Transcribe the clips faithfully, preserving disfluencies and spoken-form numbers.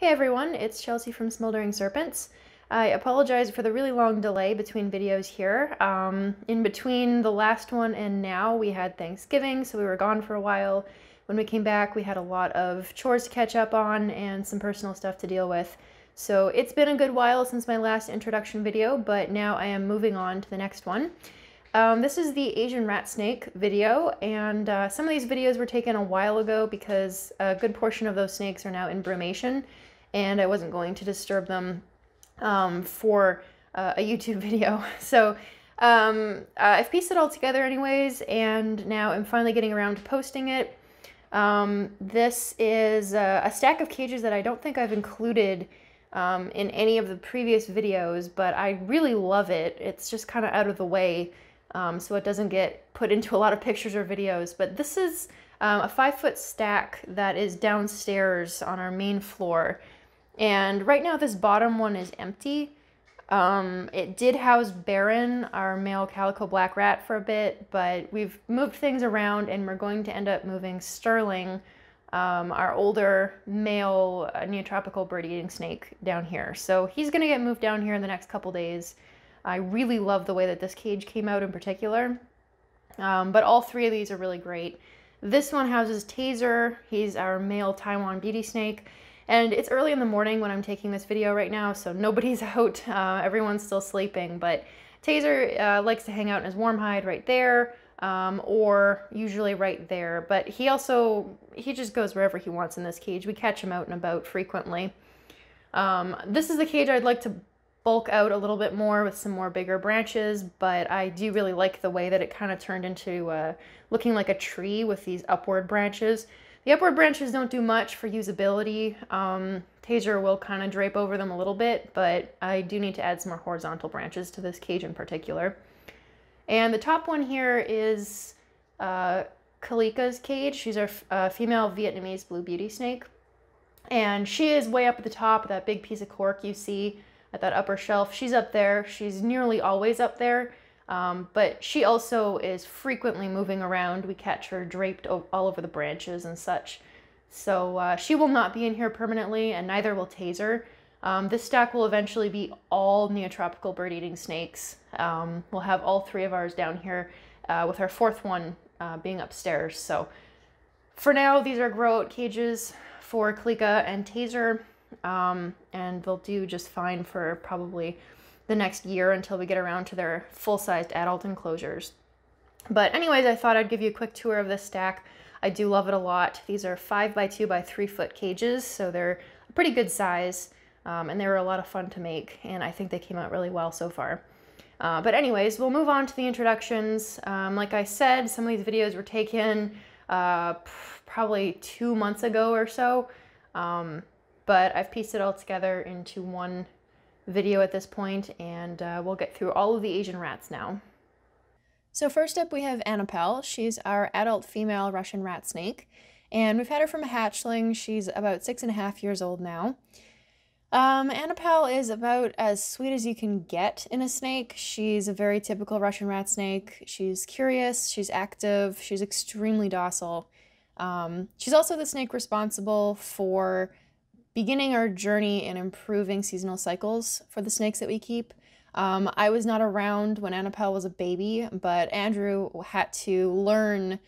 Hey everyone, it's Chelsea from Smoldering Serpents. I apologize for the really long delay between videos here. Um, in between the last one and now we had Thanksgiving, so we were gone for a while. When we came back we had a lot of chores to catch up on and some personal stuff to deal with. So it's been a good while since my last introduction video, but now I am moving on to the next one. Um, this is the Asian rat snake video, and uh, some of these videos were taken a while ago because a good portion of those snakes are now in brumation, and I wasn't going to disturb them um, for uh, a YouTube video. So um, I've pieced it all together anyways, and now I'm finally getting around to posting it. Um, this is a, a stack of cages that I don't think I've included um, in any of the previous videos, but I really love it. It's just kind of out of the way. Um, so it doesn't get put into a lot of pictures or videos, but this is um, a five foot stack that is downstairs on our main floor. And right now this bottom one is empty. Um, it did house Baron, our male calico black rat, for a bit, but we've moved things around and we're going to end up moving Sterling, um, our older male uh, neotropical bird eating snake, down here. So he's going to get moved down here in the next couple days. I really love the way that this cage came out in particular, um, but all three of these are really great. This one houses Taser. He's our male Taiwan beauty snake, and it's early in the morning when I'm taking this video right now, so nobody's out. Uh, everyone's still sleeping, but Taser uh, likes to hang out in his warm hide right there, um, or usually right there, but he also, he just goes wherever he wants in this cage. We catch him out and about frequently. Um, this is the cage I'd like to bulk out a little bit more with some more bigger branches, but I do really like the way that it kind of turned into uh, looking like a tree with these upward branches. The upward branches don't do much for usability. Um, Taser will kind of drape over them a little bit, but I do need to add some more horizontal branches to this cage in particular. And the top one here is uh, Kalika's cage. She's our uh, female Vietnamese blue beauty snake, and she is way up at the top of that big piece of cork you see at that upper shelf. She's up there. She's nearly always up there, um, but she also is frequently moving around. We catch her draped all over the branches and such. So uh, she will not be in here permanently, and neither will Taser. Um, this stack will eventually be all neotropical bird-eating snakes. Um, we'll have all three of ours down here, uh, with our fourth one uh, being upstairs. So for now, these are grow-out cages for Kalika and Taser. Um, and they'll do just fine for probably the next year until we get around to their full-sized adult enclosures. But anyways, I thought I'd give you a quick tour of this stack. I do love it a lot. These are five by two by three foot cages, so they're a pretty good size, um, and they were a lot of fun to make, and I think they came out really well so far. Uh, but anyways, we'll move on to the introductions. Um, like I said, some of these videos were taken uh, probably two months ago or so. Um, But I've pieced it all together into one video at this point, and uh, we'll get through all of the Asian rats now. So first up we have Anapel. She's our adult female Russian rat snake, and we've had her from a hatchling. She's about six and a half years old now. Um, Anapel is about as sweet as you can get in a snake. She's a very typical Russian rat snake. She's curious, she's active, she's extremely docile. Um, she's also the snake responsible for beginning our journey and improving seasonal cycles for the snakes that we keep. Um, I was not around when Anapel was a baby, but Andrew had to learn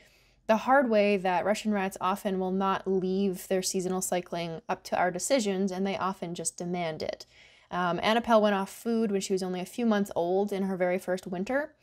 the hard way that Russian rats often will not leave their seasonal cycling up to our decisions, and they often just demand it. Um, Anapel went off food when she was only a few months old in her very first winter,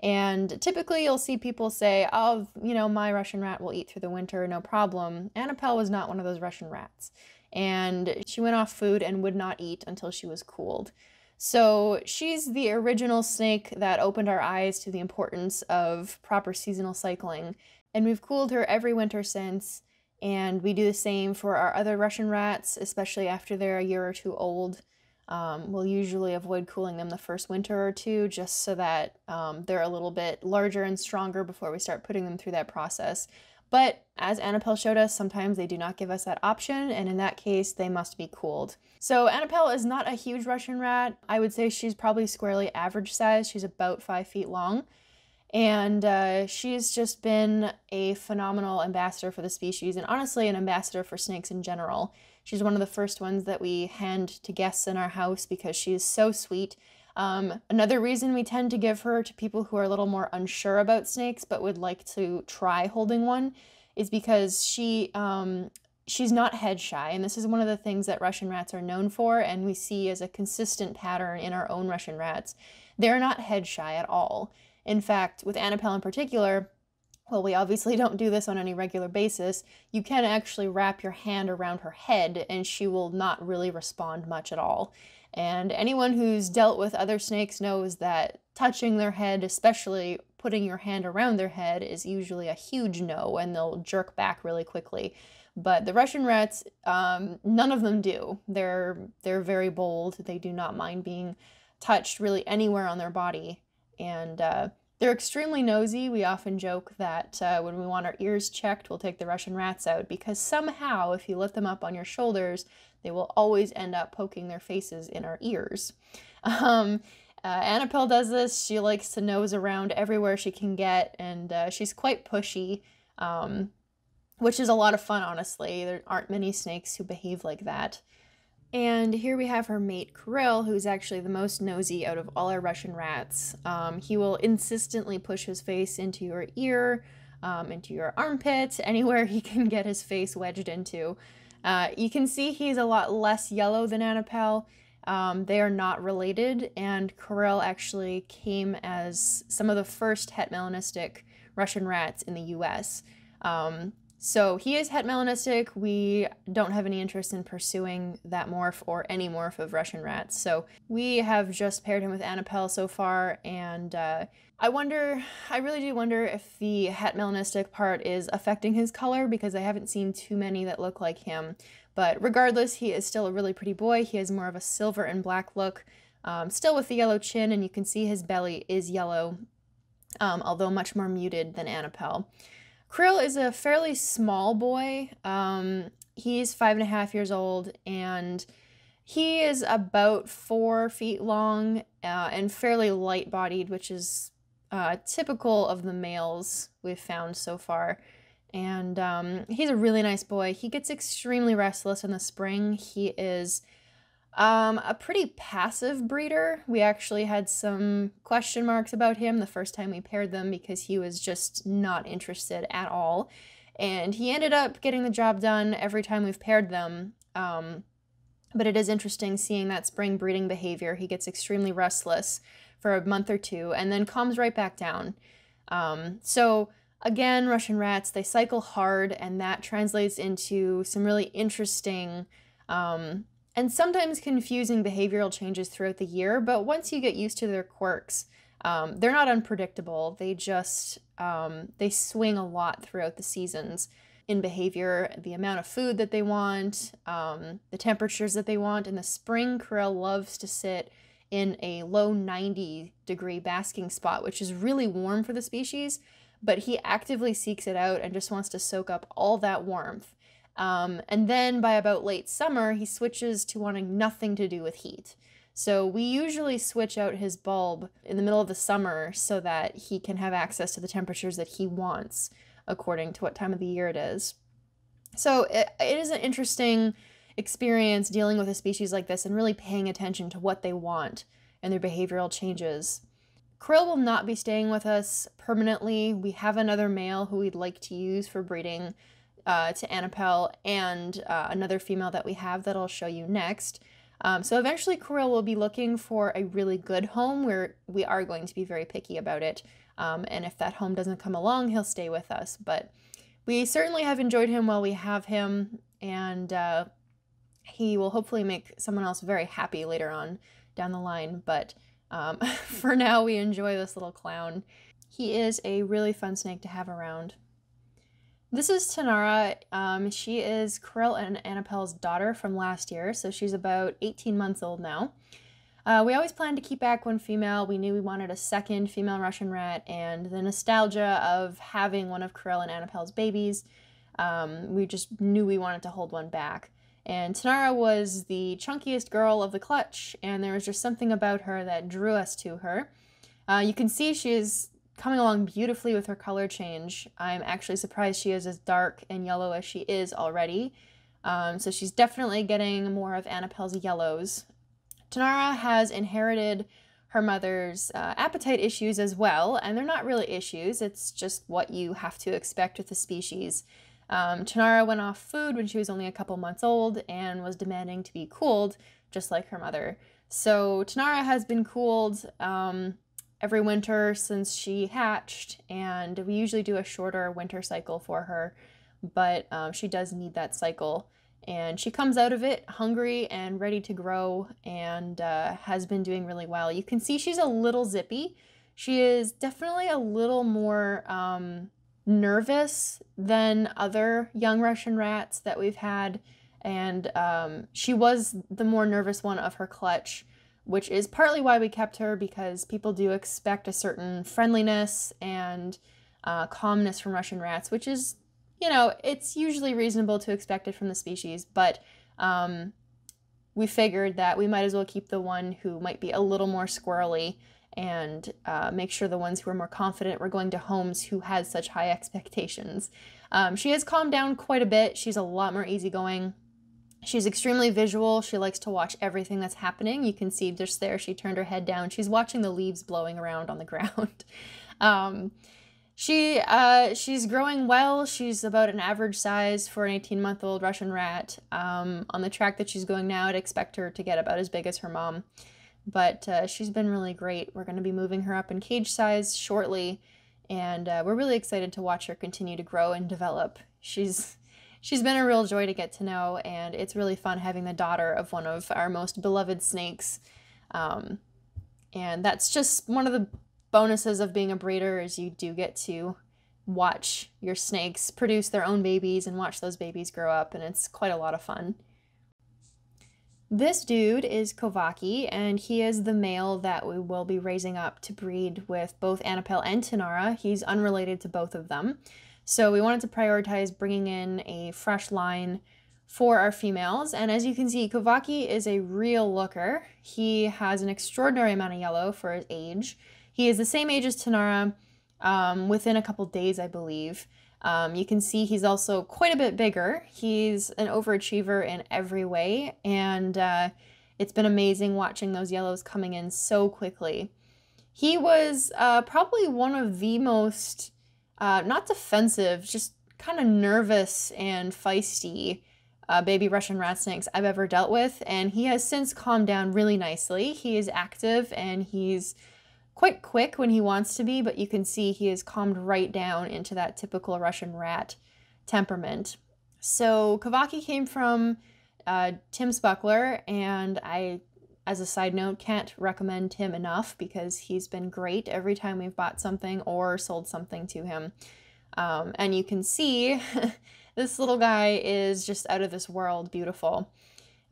and typically you'll see people say, oh, you know, my Russian rat will eat through the winter, no problem. Anapel was not one of those Russian rats, and she went off food and would not eat until she was cooled. So she's the original snake that opened our eyes to the importance of proper seasonal cycling, and we've cooled her every winter since, and we do the same for our other Russian rats, especially after they're a year or two old. Um, we'll usually avoid cooling them the first winter or two just so that um, they're a little bit larger and stronger before we start putting them through that process. But as Anapel showed us, sometimes they do not give us that option, and in that case, they must be cooled. So Anapel is not a huge Russian rat. I would say she's probably squarely average size. She's about five feet long, and uh, she's just been a phenomenal ambassador for the species, and honestly, an ambassador for snakes in general. She's one of the first ones that we hand to guests in our house because she's so sweet. Um, another reason we tend to give her to people who are a little more unsure about snakes but would like to try holding one is because she um, she's not head shy, and this is one of the things that Russian rats are known for, and we see as a consistent pattern in our own Russian rats. They're not head shy at all. In fact, with Anapel in particular, well, we obviously don't do this on any regular basis, you can actually wrap your hand around her head and she will not really respond much at all. And anyone who's dealt with other snakes knows that touching their head, especially putting your hand around their head, is usually a huge no, and they'll jerk back really quickly. But the Russian rats, um, none of them do. They're, they're very bold. They do not mind being touched really anywhere on their body. And uh, they're extremely nosy. We often joke that uh, when we want our ears checked, we'll take the Russian rats out, because somehow if you let them up on your shoulders, they will always end up poking their faces in our ears. Um, uh, Anapel does this. She likes to nose around everywhere she can get, and uh, she's quite pushy. Um, Which is a lot of fun, honestly. There aren't many snakes who behave like that. And here we have her mate, Kuril, who's actually the most nosy out of all our Russian rats. Um, he will insistently push his face into your ear, um, into your armpit, anywhere he can get his face wedged into. Uh, you can see he's a lot less yellow than Anapel. Um, they are not related, and Kuril actually came as some of the first het melanistic Russian rats in the U S Um, So he is het melanistic. We don't have any interest in pursuing that morph or any morph of Russian rats. So we have just paired him with Anapel so far, and uh, I wonder, I really do wonder if the het melanistic part is affecting his color, because I haven't seen too many that look like him. But regardless, he is still a really pretty boy. He has more of a silver and black look, um, still with the yellow chin, and you can see his belly is yellow, um, although much more muted than Anapel. Kuril is a fairly small boy. Um, he's five and a half years old, and he is about four feet long uh, and fairly light-bodied, which is uh, typical of the males we've found so far. And um, he's a really nice boy. He gets extremely restless in the spring. He is um, a pretty passive breeder. We actually had some question marks about him the first time we paired them because he was just not interested at all. And he ended up getting the job done every time we've paired them. Um, but it is interesting seeing that spring breeding behavior. He gets extremely restless for a month or two and then calms right back down. Um, so again, Russian rats, they cycle hard, and that translates into some really interesting, um, and sometimes confusing behavioral changes throughout the year, but once you get used to their quirks, um, they're not unpredictable. They just, um, they swing a lot throughout the seasons in behavior, the amount of food that they want, um, the temperatures that they want. In the spring, Kuril loves to sit in a low ninety degree basking spot, which is really warm for the species, but he actively seeks it out and just wants to soak up all that warmth. Um, and then by about late summer, he switches to wanting nothing to do with heat. So we usually switch out his bulb in the middle of the summer so that he can have access to the temperatures that he wants, according to what time of the year it is. So it, it is an interesting experience dealing with a species like this and really paying attention to what they want and their behavioral changes. Kuril will not be staying with us permanently. We have another male who we'd like to use for breeding Uh, to Anapel, and uh, another female that we have that I'll show you next. Um, so eventually Kuril will be looking for a really good home, where we are going to be very picky about it. Um, and if that home doesn't come along, he'll stay with us. But we certainly have enjoyed him while we have him, and uh, he will hopefully make someone else very happy later on down the line. But um, for now, we enjoy this little clown. He is a really fun snake to have around. This is Tanara. Um, she is Kuril and Anapel's daughter from last year, so she's about eighteen months old now. Uh, we always planned to keep back one female. We knew we wanted a second female Russian rat, and the nostalgia of having one of Kuril and Anapel's babies, um, we just knew we wanted to hold one back. And Tanara was the chunkiest girl of the clutch, and there was just something about her that drew us to her. Uh, you can see she is coming along beautifully with her color change. I'm actually surprised she is as dark and yellow as she is already. Um, so she's definitely getting more of Anapel's yellows. Tanara has inherited her mother's uh, appetite issues as well, and they're not really issues, it's just what you have to expect with the species. Um, Tanara went off food when she was only a couple months old and was demanding to be cooled, just like her mother. So Tanara has been cooled um, every winter since she hatched, and we usually do a shorter winter cycle for her, but um, she does need that cycle. And she comes out of it hungry and ready to grow, and uh, has been doing really well. You can see she's a little zippy. She is definitely a little more um, nervous than other young Russian rats that we've had. And um, she was the more nervous one of her clutch, which is partly why we kept her, because people do expect a certain friendliness and uh, calmness from Russian rats, which is, you know, it's usually reasonable to expect it from the species, but um, we figured that we might as well keep the one who might be a little more squirrely and uh, make sure the ones who are more confident were going to homes who had such high expectations. Um, she has calmed down quite a bit. She's a lot more easygoing. She's extremely visual. She likes to watch everything that's happening. You can see just there, she turned her head down. She's watching the leaves blowing around on the ground. um, She, uh, she's growing well. She's about an average size for an eighteen-month-old Russian rat. Um, on the track that she's going now, I'd expect her to get about as big as her mom. But uh, she's been really great. We're going to be moving her up in cage size shortly, and uh, we're really excited to watch her continue to grow and develop. She's, she's been a real joy to get to know, and it's really fun having the daughter of one of our most beloved snakes. Um, and that's just one of the bonuses of being a breeder, is you do get to watch your snakes produce their own babies and watch those babies grow up, and it's quite a lot of fun. This dude is Khovaki, and he is the male that we will be raising up to breed with both Anapel and Tanara. He's unrelated to both of them, so we wanted to prioritize bringing in a fresh line for our females. And as you can see, Khovaki is a real looker. He has an extraordinary amount of yellow for his age. He is the same age as Tanara, um, within a couple days, I believe. Um, you can see he's also quite a bit bigger. He's an overachiever in every way, and uh, it's been amazing watching those yellows coming in so quickly. He was uh, probably one of the most, uh, not defensive, just kind of nervous and feisty uh, baby Russian rat snakes I've ever dealt with, and he has since calmed down really nicely. He is active, and he's quite quick when he wants to be, but you can see he is calmed right down into that typical Russian rat temperament. So Khovaki came from uh, Tim's Buckler, and I, as a side note, can't recommend Tim enough because he's been great every time we've bought something or sold something to him. Um, and you can see this little guy is just out of this world beautiful.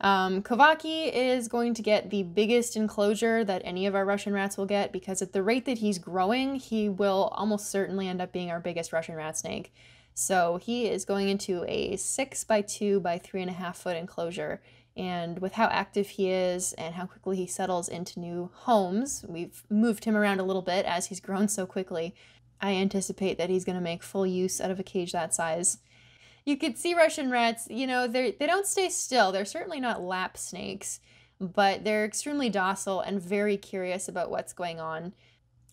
Um, Khovaki is going to get the biggest enclosure that any of our Russian rats will get, because at the rate that he's growing, he will almost certainly end up being our biggest Russian rat snake. So he is going into a six by two by three and a half foot enclosure. And with how active he is and how quickly he settles into new homes, we've moved him around a little bit as he's grown so quickly. I anticipate that he's going to make full use out of a cage that size. You could see Russian rats, you know, they they don't stay still. They're certainly not lap snakes, but they're extremely docile and very curious about what's going on.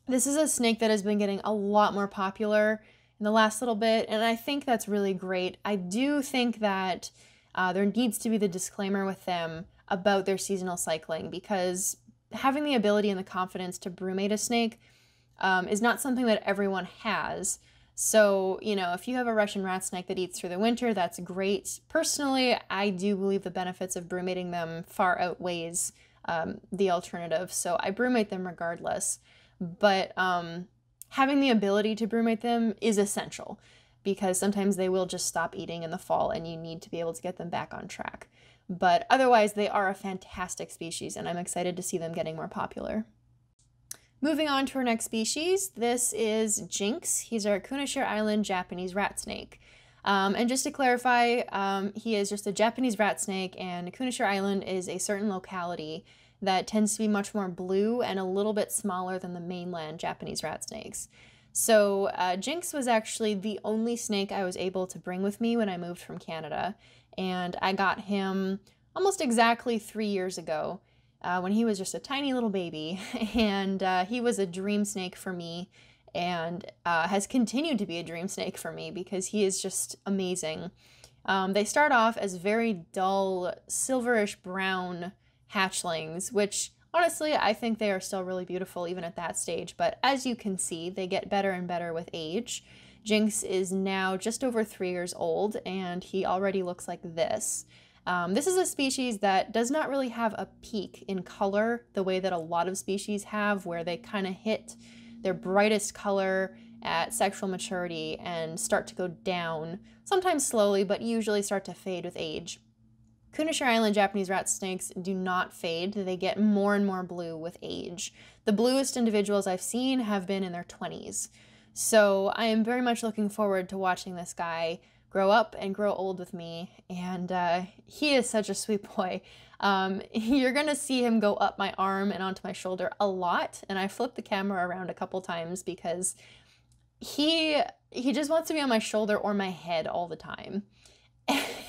This is a snake that has been getting a lot more popular in the last little bit, and I think that's really great. I do think that uh, there needs to be the disclaimer with them about their seasonal cycling, because having the ability and the confidence to brumate a snake um, is not something that everyone has. So, you know, if you have a Russian rat snake that eats through the winter, that's great. Personally, I do believe the benefits of brumating them far outweighs um, the alternative, so I brumate them regardless. But um, having the ability to brumate them is essential, because sometimes they will just stop eating in the fall and you need to be able to get them back on track. But otherwise, they are a fantastic species, and I'm excited to see them getting more popular. Moving on to our next species, this is Jinx. He's our Kunashir Island Japanese rat snake. Um, and just to clarify, um, he is just a Japanese rat snake, and Kunashir Island is a certain locality that tends to be much more blue and a little bit smaller than the mainland Japanese rat snakes. So uh, Jinx was actually the only snake I was able to bring with me when I moved from Canada. and I got him almost exactly three years ago uh, when he was just a tiny little baby, and uh, he was a dream snake for me, and uh, has continued to be a dream snake for me because he is just amazing. Um, they start off as very dull, silverish brown hatchlings, which honestly I think they are still really beautiful even at that stage, but as you can see, they get better and better with age. Jinx is now just over three years old, and he already looks like this. Um, this is a species that does not really have a peak in color the way that a lot of species have, where they kind of hit their brightest color at sexual maturity and start to go down, sometimes slowly, but usually start to fade with age. Kunashir Island Japanese rat snakes do not fade. They get more and more blue with age. The bluest individuals I've seen have been in their twenties. So I am very much looking forward to watching this guy grow up and grow old with me, and uh, he is such a sweet boy. Um, you're gonna see him go up my arm and onto my shoulder a lot, and I flip the camera around a couple times because he he just wants to be on my shoulder or my head all the time.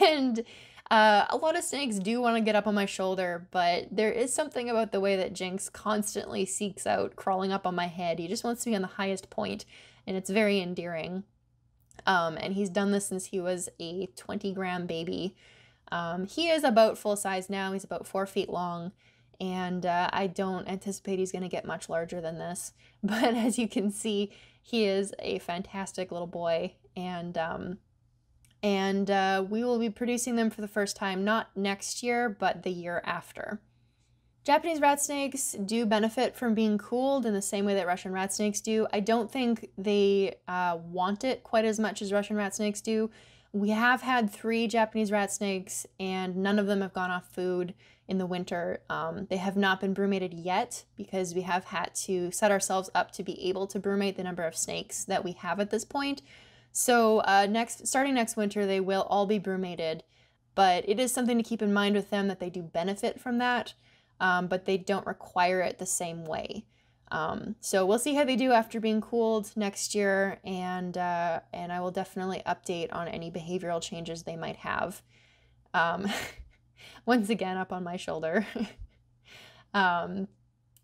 And uh, a lot of snakes do want to get up on my shoulder, but there is something about the way that Jinx constantly seeks out crawling up on my head. He just wants to be on the highest point, and it's very endearing. Um, and he's done this since he was a twenty gram baby. Um, he is about full size now. He's about four feet long, and uh, I don't anticipate he's going to get much larger than this. But as you can see, he is a fantastic little boy, and um, and uh, we will be producing them for the first time, not next year, but the year after. Japanese rat snakes do benefit from being cooled in the same way that Russian rat snakes do. I don't think they uh, want it quite as much as Russian rat snakes do. We have had three Japanese rat snakes, and none of them have gone off food in the winter. Um, they have not been brumated yet because we have had to set ourselves up to be able to brumate the number of snakes that we have at this point. So uh, next, starting next winter, they will all be brumated, but it is something to keep in mind with them that they do benefit from that. Um, but they don't require it the same way. Um, so we'll see how they do after being cooled next year, and uh, and I will definitely update on any behavioral changes they might have. Um, once again, up on my shoulder. um,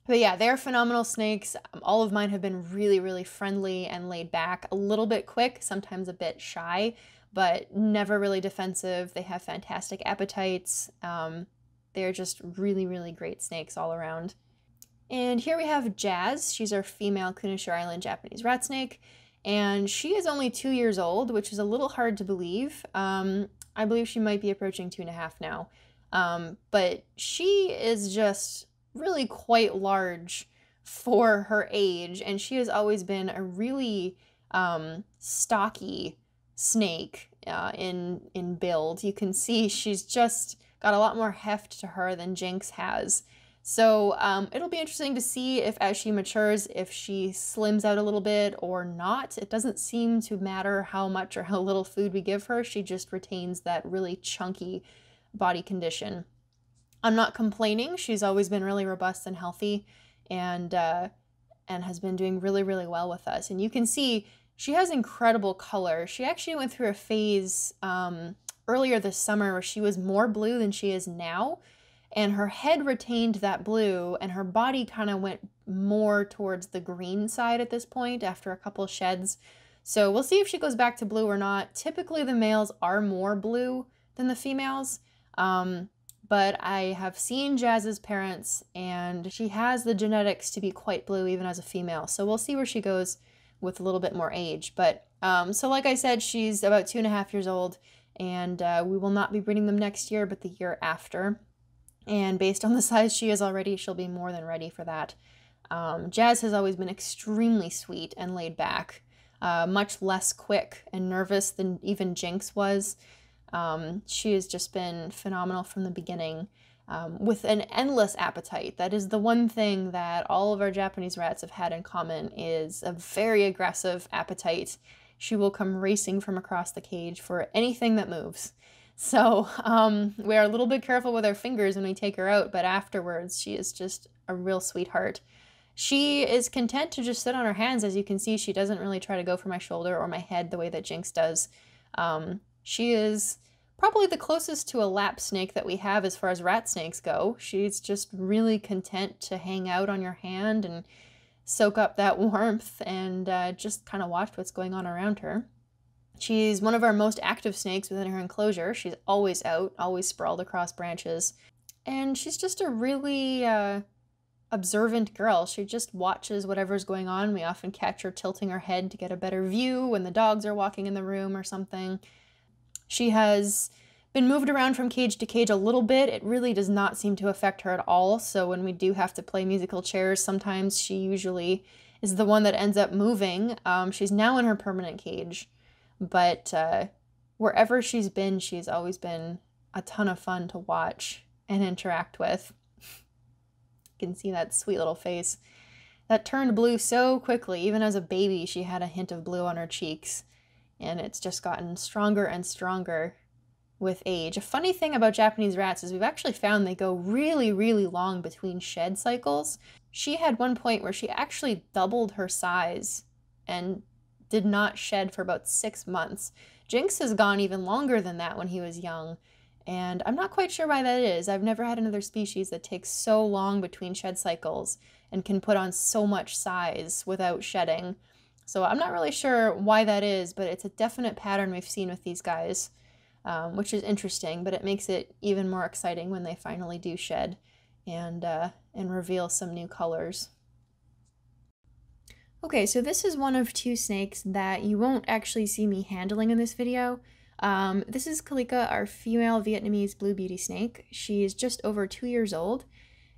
but yeah, they're phenomenal snakes. All of mine have been really, really friendly and laid back, a little bit quick, sometimes a bit shy, but never really defensive. They have fantastic appetites. Um, They're just really, really great snakes all around. And here we have Jazz. She's our female Kunashir Island Japanese rat snake, and she is only two years old, which is a little hard to believe. Um, I believe she might be approaching two and a half now, um, but she is just really quite large for her age, and she has always been a really um, stocky snake uh, in, in build. You can see she's just got a lot more heft to her than Jinx has. So um, it'll be interesting to see if as she matures, if she slims out a little bit or not. It doesn't seem to matter how much or how little food we give her. She just retains that really chunky body condition. I'm not complaining. She's always been really robust and healthy, and, uh, and has been doing really, really well with us. And you can see she has incredible color. She actually went through a phase um, earlier this summer where she was more blue than she is now, and her head retained that blue, and her body kind of went more towards the green side at this point after a couple sheds. So we'll see if she goes back to blue or not. Typically the males are more blue than the females, um, but I have seen Jazz's parents, and she has the genetics to be quite blue even as a female, so we'll see where she goes with a little bit more age. But um, so like I said, she's about two and a half years old, and uh, we will not be breeding them next year, but the year after. And based on the size she is already, she'll be more than ready for that. Um, Jazz has always been extremely sweet and laid back, uh, much less quick and nervous than even Jinx was. Um, she has just been phenomenal from the beginning, um, with an endless appetite. That is the one thing that all of our Japanese rats have had in common, is a very aggressive appetite. She will come racing from across the cage for anything that moves. So um, we are a little bit careful with our fingers when we take her out, but afterwards she is just a real sweetheart. She is content to just sit on her hands. As you can see, she doesn't really try to go for my shoulder or my head the way that Jinx does. Um, she is Probably the closest to a lap snake that we have as far as rat snakes go. She's just really content to hang out on your hand and soak up that warmth and uh, just kind of watch what's going on around her. She's one of our most active snakes within her enclosure. She's always out, always sprawled across branches. And she's just a really uh, observant girl. She just watches whatever's going on. We often catch her tilting her head to get a better view when the dogs are walking in the room or something. She has been moved around from cage to cage a little bit. It really does not seem to affect her at all. So when we do have to play musical chairs, sometimes she usually is the one that ends up moving. Um, she's now in her permanent cage, but uh, wherever she's been, she's always been a ton of fun to watch and interact with. You can see that sweet little face that turned blue so quickly. Even as a baby, she had a hint of blue on her cheeks. And it's just gotten stronger and stronger with age. A funny thing about Japanese rats is we've actually found they go really, really long between shed cycles. She had one point where she actually doubled her size and did not shed for about six months. Jinx has gone even longer than that when he was young, and I'm not quite sure why that is. I've never had another species that takes so long between shed cycles and can put on so much size without shedding. So I'm not really sure why that is, but it's a definite pattern we've seen with these guys, um, which is interesting, but it makes it even more exciting when they finally do shed and, uh, and reveal some new colors. Okay, so this is one of two snakes that you won't actually see me handling in this video. Um, this is Kalika, our female Vietnamese blue beauty snake. She is just over two years old.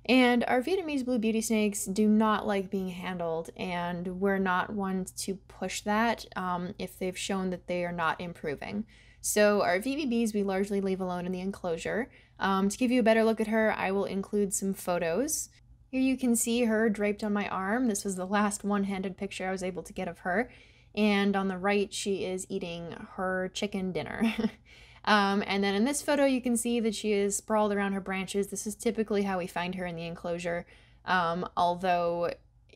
And our Vietnamese blue beauty snakes do not like being handled, and we're not ones to push that um, if they've shown that they are not improving. So our V B Bs we largely leave alone in the enclosure. Um, to give you a better look at her, I will include some photos. Here you can see her draped on my arm. This was the last one-handed picture I was able to get of her. And on the right, she is eating her chicken dinner. Um, and then in this photo, you can see that she is sprawled around her branches. This is typically how we find her in the enclosure. Um, although,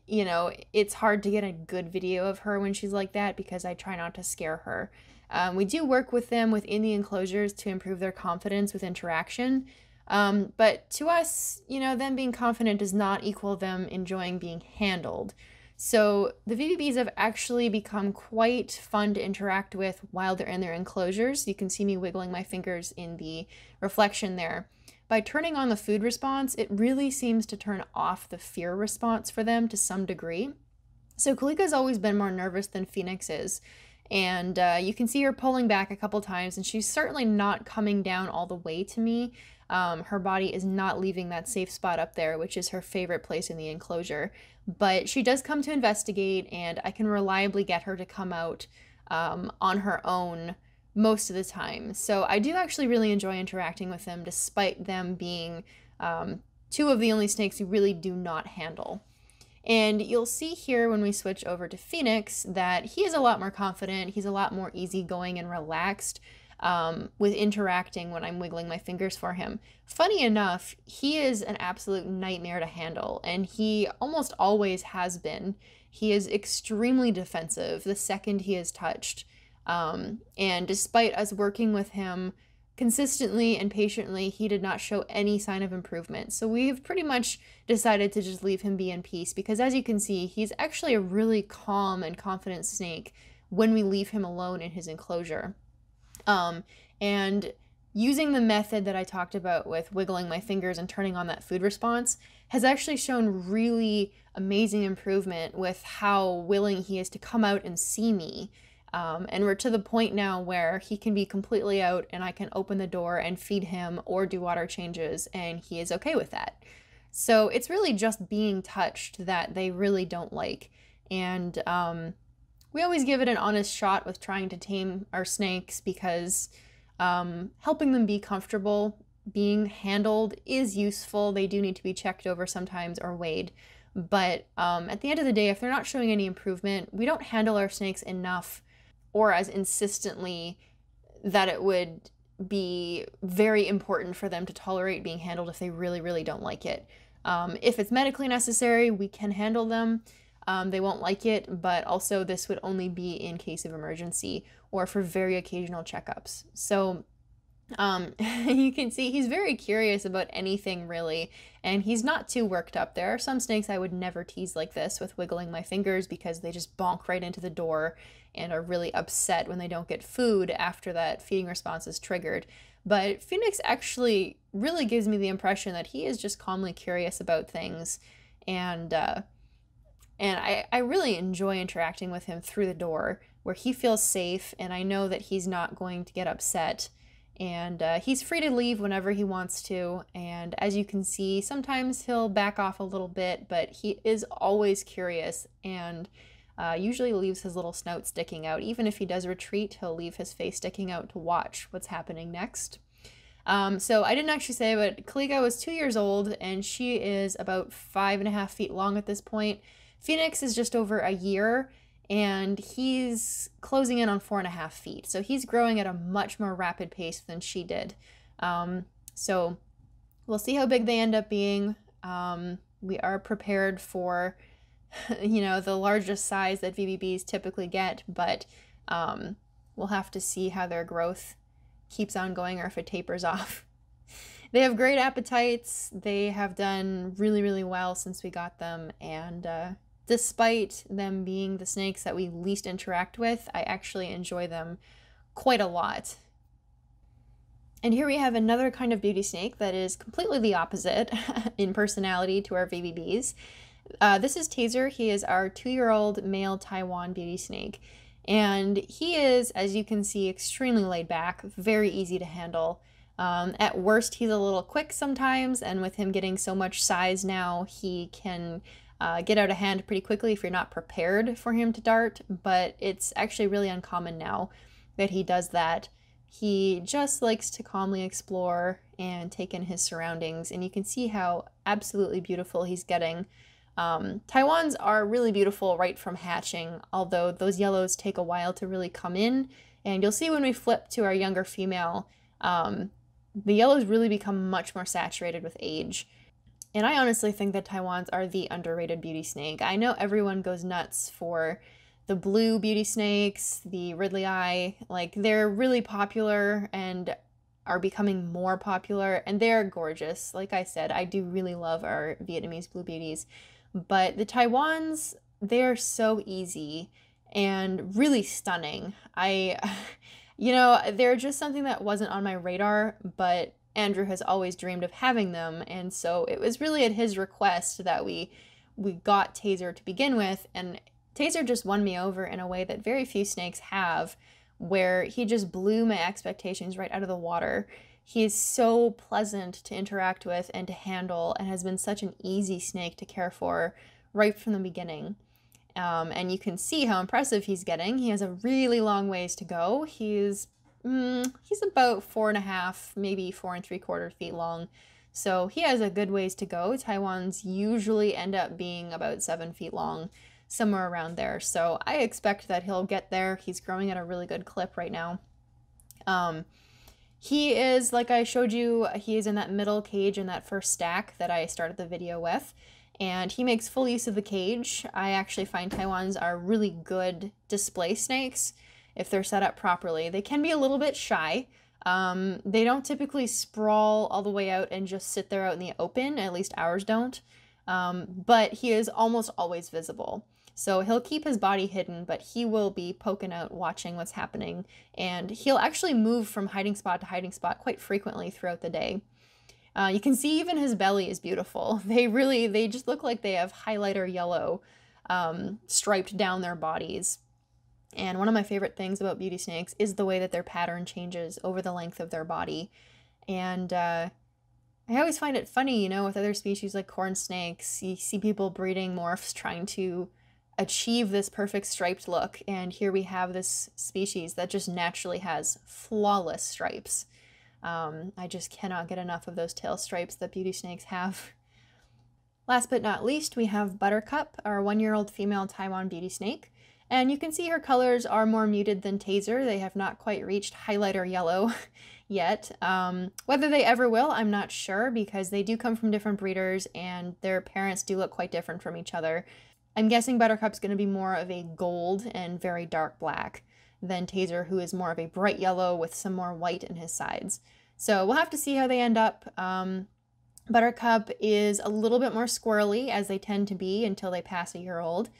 you know, it's hard to get a good video of her when she's like that because I try not to scare her. Um, we do work with them within the enclosures to improve their confidence with interaction. Um, but to us, you know, them being confident does not equal them enjoying being handled. So the V B Bs have actually become quite fun to interact with while they're in their enclosures. You can see me wiggling my fingers in the reflection there. By turning on the food response, it really seems to turn off the fear response for them to some degree. So Kalika's always been more nervous than Phoenix is. And uh, you can see her pulling back a couple times, and she's certainly not coming down all the way to me. Um, her body is not leaving that safe spot up there, which is her favorite place in the enclosure. But she does come to investigate, and I can reliably get her to come out um, on her own most of the time. So I do actually really enjoy interacting with them, despite them being um, two of the only snakes you really do not handle. And you'll see here when we switch over to Phoenix that he is a lot more confident. He's a lot more easygoing and relaxed um, with interacting when I'm wiggling my fingers for him. Funny enough, he is an absolute nightmare to handle, and he almost always has been. He is extremely defensive the second he is touched. Um, and despite us working with him consistently and patiently, he did not show any sign of improvement. So we have pretty much decided to just leave him be in peace because, as you can see, he's actually a really calm and confident snake when we leave him alone in his enclosure. Um, and using the method that I talked about with wiggling my fingers and turning on that food response has actually shown really amazing improvement with how willing he is to come out and see me. Um, and we're to the point now where he can be completely out and I can open the door and feed him or do water changes, and he is okay with that. So it's really just being touched that they really don't like. And um, we always give it an honest shot with trying to tame our snakes because um, helping them be comfortable being handled is useful. They do need to be checked over sometimes or weighed. But um, at the end of the day, if they're not showing any improvement, we don't handle our snakes enough or as insistently that it would be very important for them to tolerate being handled if they really, really don't like it. Um, if it's medically necessary, we can handle them. Um, they won't like it, but also this would only be in case of emergency or for very occasional checkups. So Um, you can see he's very curious about anything really, and he's not too worked up. There are some snakes I would never tease like this with wiggling my fingers because they just bonk right into the door and are really upset when they don't get food after that feeding response is triggered. But Phoenix actually really gives me the impression that he is just calmly curious about things, and uh, and I, I really enjoy interacting with him through the door where he feels safe and I know that he's not going to get upset. And uh, he's free to leave whenever he wants to, and as you can see, sometimes he'll back off a little bit, but he is always curious and uh, usually leaves his little snout sticking out. Even if he does retreat, he'll leave his face sticking out to watch what's happening next. Um, so I didn't actually say, but Kalika was two years old, and she is about five and a half feet long at this point. Phoenix is just over a year, and he's closing in on four and a half feet. So he's growing at a much more rapid pace than she did. Um, so we'll see how big they end up being. Um, we are prepared for, you know, the largest size that V B Bs typically get, but um, we'll have to see how their growth keeps on going or if it tapers off. They have great appetites. They have done really, really well since we got them, and uh, despite them being the snakes that we least interact with, I actually enjoy them quite a lot. And here we have another kind of beauty snake that is completely the opposite in personality to our V B Bs. Uh, this is Taser. He is our two-year-old male Taiwan beauty snake. And he is, as you can see, extremely laid back, very easy to handle. Um, at worst, he's a little quick sometimes, and with him getting so much size now, he can Uh, get out of hand pretty quickly if you're not prepared for him to dart, but it's actually really uncommon now that he does that. He just likes to calmly explore and take in his surroundings, and you can see how absolutely beautiful he's getting. Um, Taiwans are really beautiful right from hatching, although those yellows take a while to really come in, and you'll see when we flip to our younger female, um, the yellows really become much more saturated with age. And I honestly think that Taiwans are the underrated beauty snake. I know everyone goes nuts for the blue beauty snakes, the Ridley eye, like they're really popular and are becoming more popular, and they're gorgeous. Like I said, I do really love our Vietnamese blue beauties, but the Taiwans, they're so easy and really stunning. I, you know, they're just something that wasn't on my radar, but Andrew has always dreamed of having them, and so it was really at his request that we we got Taser to begin with, and Taser just won me over in a way that very few snakes have, where he just blew my expectations right out of the water. He is so pleasant to interact with and to handle, and has been such an easy snake to care for right from the beginning. Um, and you can see how impressive he's getting. He has a really long ways to go. He's Mm, he's about four and a half, maybe four and three quarter feet long. So he has a good ways to go. Taiwans usually end up being about seven feet long, somewhere around there. So I expect that he'll get there. He's growing at a really good clip right now. Um, he is, like I showed you, he is in that middle cage in that first stack that I started the video with. And he makes full use of the cage. I actually find Taiwans are really good display snakes if they're set up properly. They can be a little bit shy. Um, they don't typically sprawl all the way out and just sit there out in the open, at least ours don't, um, but he is almost always visible. So he'll keep his body hidden, but he will be poking out, watching what's happening, and he'll actually move from hiding spot to hiding spot quite frequently throughout the day. Uh, you can see even his belly is beautiful. They really, they just look like they have highlighter yellow um, striped down their bodies. And one of my favorite things about beauty snakes is the way that their pattern changes over the length of their body. And uh, I always find it funny, you know, with other species like corn snakes, you see people breeding morphs trying to achieve this perfect striped look. And here we have this species that just naturally has flawless stripes. Um, I just cannot get enough of those tail stripes that beauty snakes have. Last but not least, we have Buttercup, our one-year-old female Taiwan beauty snake. And you can see her colors are more muted than Taser. They have not quite reached highlighter yellow yet. Um, whether they ever will, I'm not sure, because they do come from different breeders and their parents do look quite different from each other. I'm guessing Buttercup's going to be more of a gold and very dark black than Taser, who is more of a bright yellow with some more white in his sides. So we'll have to see how they end up. Um, Buttercup is a little bit more squirrely, as they tend to be until they pass a year old.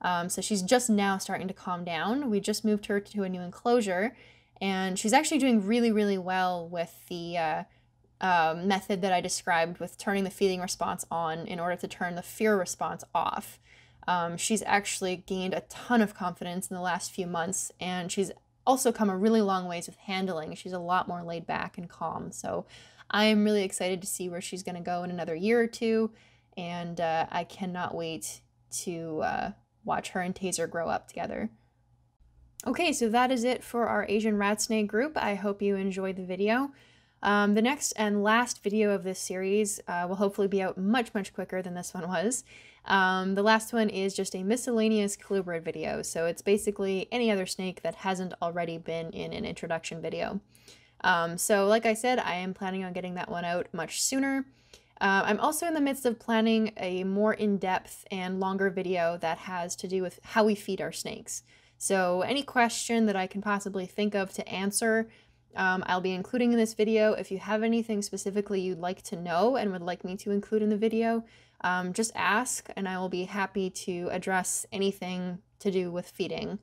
Um, so she's just now starting to calm down. We just moved her to a new enclosure, and she's actually doing really, really well with the uh, uh, method that I described with turning the feeding response on in order to turn the fear response off. Um, she's actually gained a ton of confidence in the last few months, and she's also come a really long ways with handling. She's a lot more laid back and calm. So I'm really excited to see where she's going to go in another year or two, and uh, I cannot wait to uh, watch her and Taser grow up together. Okay, so that is it for our Asian rat snake group. I hope you enjoyed the video. Um, the next and last video of this series uh, will hopefully be out much, much quicker than this one was. Um, the last one is just a miscellaneous colubrid video, so it's basically any other snake that hasn't already been in an introduction video. Um, so like I said, I am planning on getting that one out much sooner. Uh, I'm also in the midst of planning a more in-depth and longer video that has to do with how we feed our snakes. So any question that I can possibly think of to answer, um, I'll be including in this video. If you have anything specifically you'd like to know and would like me to include in the video, um, just ask, and I will be happy to address anything to do with feeding.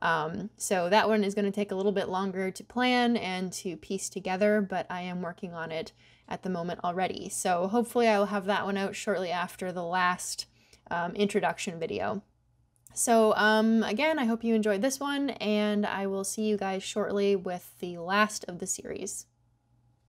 Um, so that one is going to take a little bit longer to plan and to piece together, but I am working on it at the moment already. So hopefully I will have that one out shortly after the last um, introduction video. So um, again, I hope you enjoyed this one, and I will see you guys shortly with the last of the series.